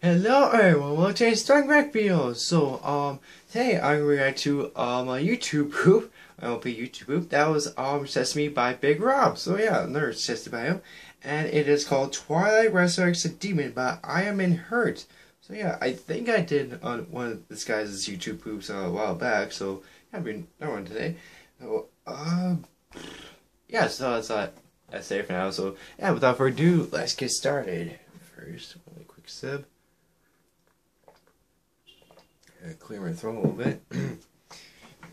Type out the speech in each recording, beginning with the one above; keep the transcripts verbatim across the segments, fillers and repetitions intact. Hello everyone, welcome to today's Stormlight video. So, um, today I'm going to react to, um, a YouTube Poop. I will be YouTube Poop. That was, um, Sesame by Big Rob. So yeah, another suggested by him. And it is called Twilight Resurrects a Demon by IAmInHurt. So yeah, I think I did on one of this guy's YouTube Poops a while back. So, yeah, I mean, that one today. So, um, uh, yeah, so that's not I say for now. So, yeah, without further ado, let's get started. First, really quick sip. Uh, clear my throat a little bit.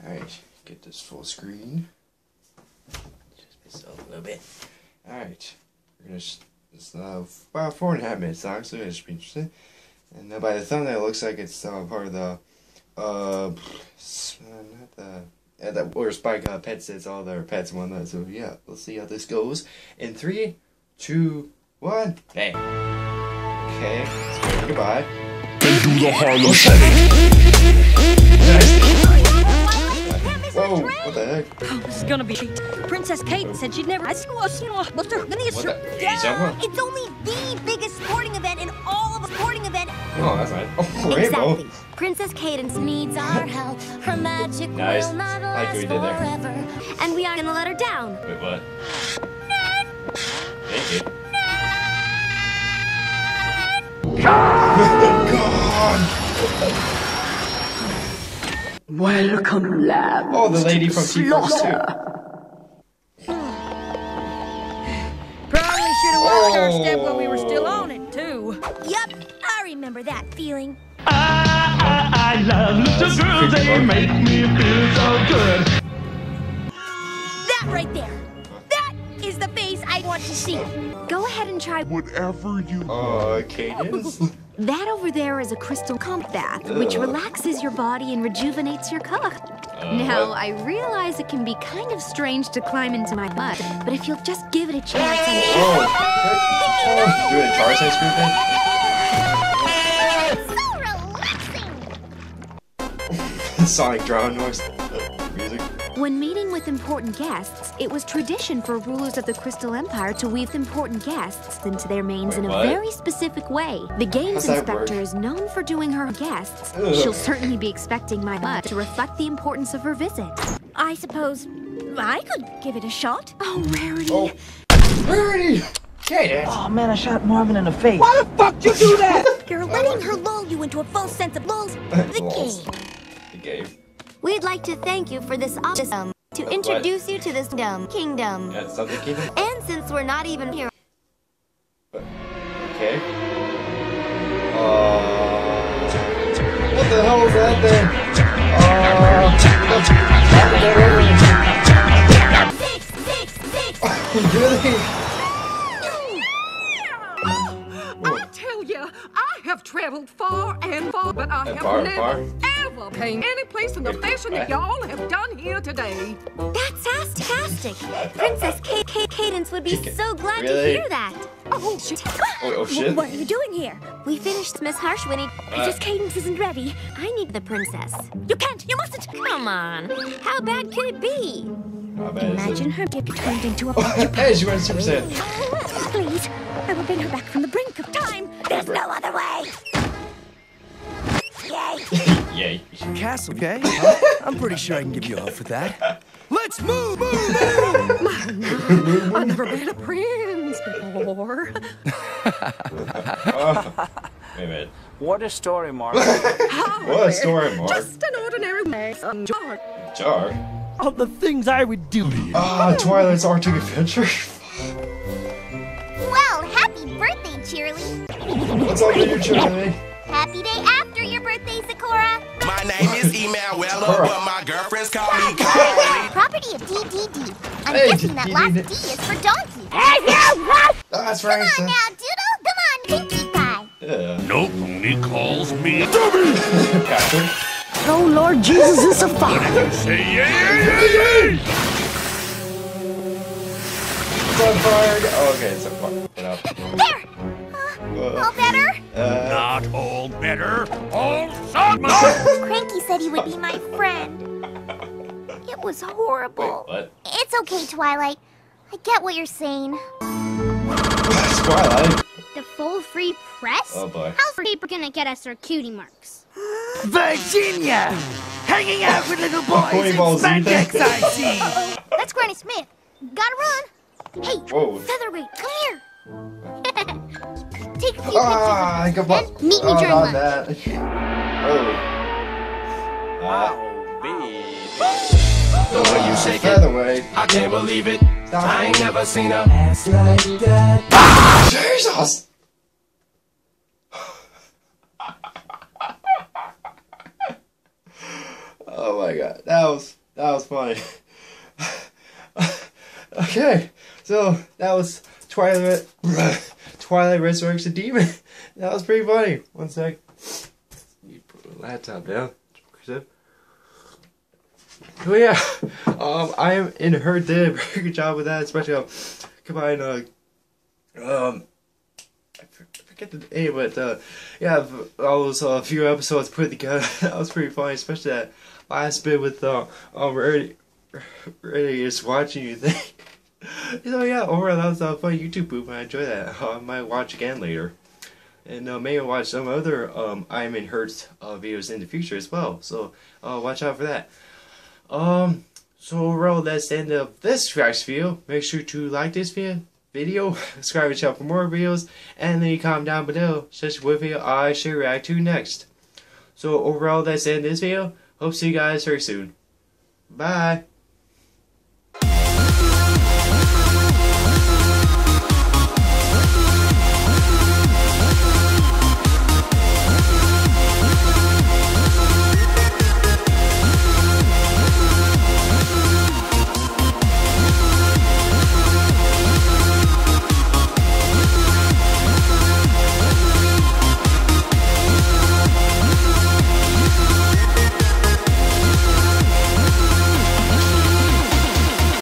Alright, get this full screen. Just myself a little bit. Alright, we're gonna. It's uh, about four and a half minutes long, so it should be interesting. And uh, by the thumbnail, it looks like it's uh, part of the. Uh, not the. Uh, that where Spike uh, Pets says all their pets and whatnot. So yeah, let's see how this goes. In three, two, one, hey! Okay, let's go. Goodbye. And do the Harlem Shake. Whoa, what the heck? Oh, this is gonna be cheap. Princess Kate oh. said she'd never. I see what's going on. What's her? It's only the biggest sporting event in all of the sporting event. Oh, that's right. Oh, exactly. Rainbow. Princess Cadence needs our help. Her magic nice. will not last like we did there. forever. And we are gonna let her down. Wait, what? None. Thank you. Welcome, lambs. Oh, the lady from T-Box too. Probably should have watched oh. our step when we were still on it, too. Yep, I remember that feeling. I, I, I love little That's girls. They fun. make me feel so good. That right there. Is the face I want to see. Go ahead and try whatever you uh, Cadence. That over there is a crystal comp bath, Ugh. which relaxes your body and rejuvenates your cup. Uh, now, what? I realize it can be kind of strange to climb into my butt, but if you'll just give it a chance, I'm sure. Oh, you a Tarzan screw thing? So relaxing. Sonic drone noise. Music. When meeting with important guests, it was tradition for rulers of the Crystal Empire to weave important guests into their mains Wait, in a what? very specific way. The games inspector is known for doing her guests. Ugh. She'll certainly be expecting my butt to reflect the importance of her visit. I suppose I could give it a shot. Oh, Rarity. Oh. Rarity! Cadence! Oh man, I shot Marvin in the face. Why the fuck did you do that? You're letting her lull you into a false sense of lulls. The game. The game. We'd like to thank you for this awesome to introduce what? you to this dumb kingdom. Yeah, it's not the kingdom. And since we're not even here. Okay. Uh, what the hell was that there? Uh, six, six, six. Oh, really? I tell you, I have traveled far and far, but I and have far, never. Far. Pain any place in the fashion that y'all have done here today. That's fantastic. Princess Kate Kate Cadence would be so glad really? to hear that. Oh shit. Oh, oh shit. What are you doing here? We finished Miss Harshwinnie. Uh. Just Cadence isn't ready. I need the princess. You can't. You mustn't. Come on. How bad could it be? How bad Imagine is it? her get turned into a Hey, she went super sad. Please, I will bring her back from the brink of time. There's no other way. Yay. Yay. Castle, okay? Huh? I'm pretty sure I can give you a hug for that. Let's move, move, move! My, no, I've never been a prince before. oh. Wait a minute. What a story, Mark. what a story, Mark. Just an ordinary mess on jar. Jar? All the things I would do to you. Ah, uh, Twilight's Arctic Adventure. Well, happy birthday, Cheerly. What's up with you, Cheerly? Happy day after your birthday, Sakura. My name is Email Weller, but my girlfriends call me Carly. Property of D D D. I'm hey, guessing that last D is for donkey. Oh, that's right. Come on now, Doodle. Come on, Pinkie Pie. Yeah. Nope, only calls me a dummy. Captain. Oh, Lord Jesus, it's a fire. Say yay, yay, yay. It's on fire. Oh, okay, it's on fire. Get up. There. Uh, all better? Uh, Not all better. All summer. Cranky said he would be my friend. It was horrible. Wait, what? It's okay, Twilight. I get what you're saying. Twilight? the full free press? Oh boy. How's paper gonna get us our cutie marks? Virginia! Hanging out with little boys in spandex, I see! Uh-oh. That's Granny Smith. Gotta run! Hey, whoa. Featherweight, come here! Take a few ah, pictures of us, then meet me oh, during lunch. That. Oh. Wow. Baby. The way you shake it, I can't believe it. I ain't never seen a ass like that. Ah, Jesus! Oh my God, that was that was funny. Okay, so that was Twilight Twilight Resurrects a Demon. That was pretty funny. One sec, you put my laptop down. Oh yeah, um, IAmInHurt did a very good job with that, especially um, combined, uh, um, I forget the name, but, uh, yeah, all those, uh, few episodes put together, that was pretty funny, especially that last bit with, uh, um, Rarity, Rarity is watching you think, so yeah, overall, that was a uh, fun YouTube poop, and I enjoyed that, uh, I might watch again later, and, uh, maybe watch some other, um, IAmInHurt, uh, videos in the future as well, so, uh, watch out for that. Um, so overall, that's the end of this reaction video. Make sure to like this video, video subscribe to the channel for more videos, and then you comment down below such what video I should react to next. So overall, that's the end of this video. Hope to see you guys very soon. Bye!